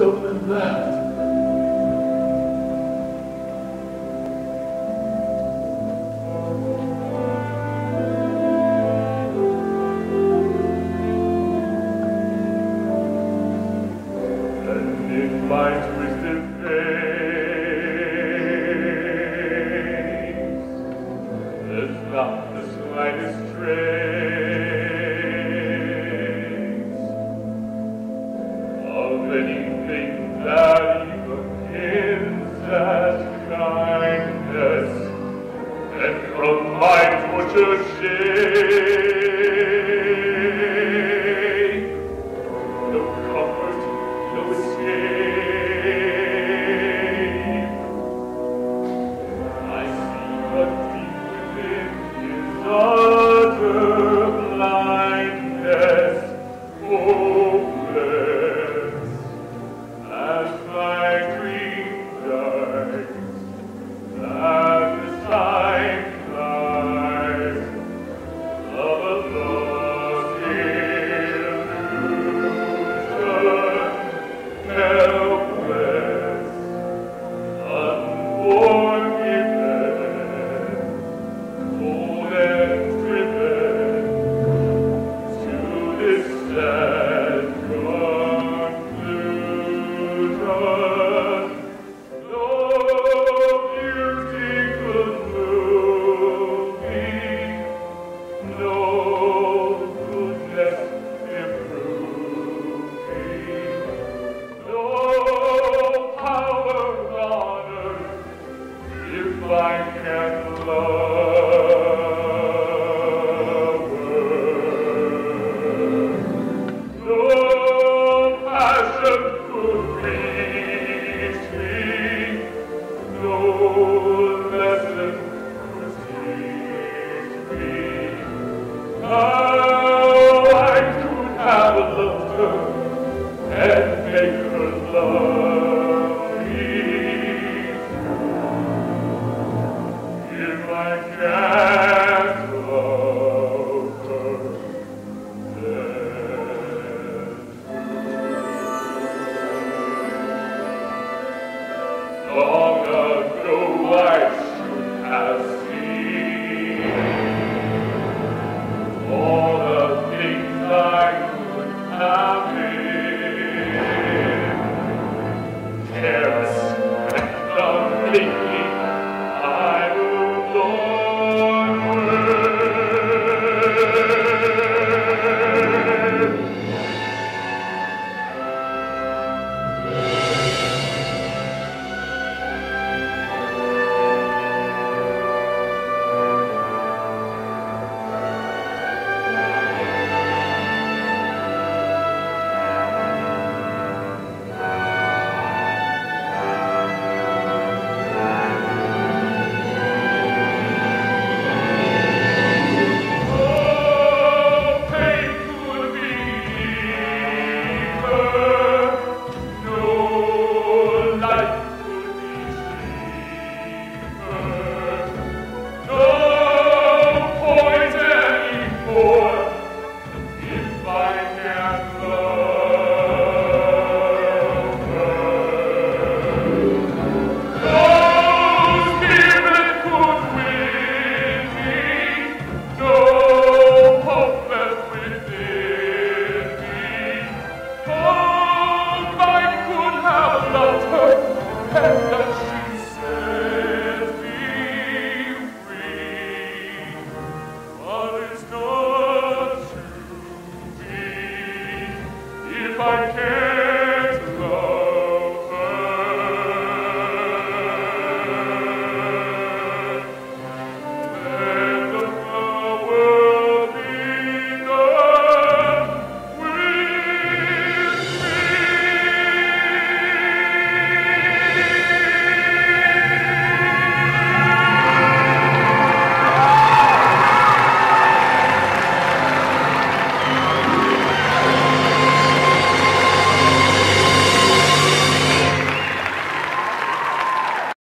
up in that. And it might with the face, there's not the slightest trace of anything that even is that kindness, and from my tortured shame, no comfort, no escape. I see what deep within is utter blindness. I can love her. No passion could reach me, no lesson could teach me. How I could have loved her and make her love.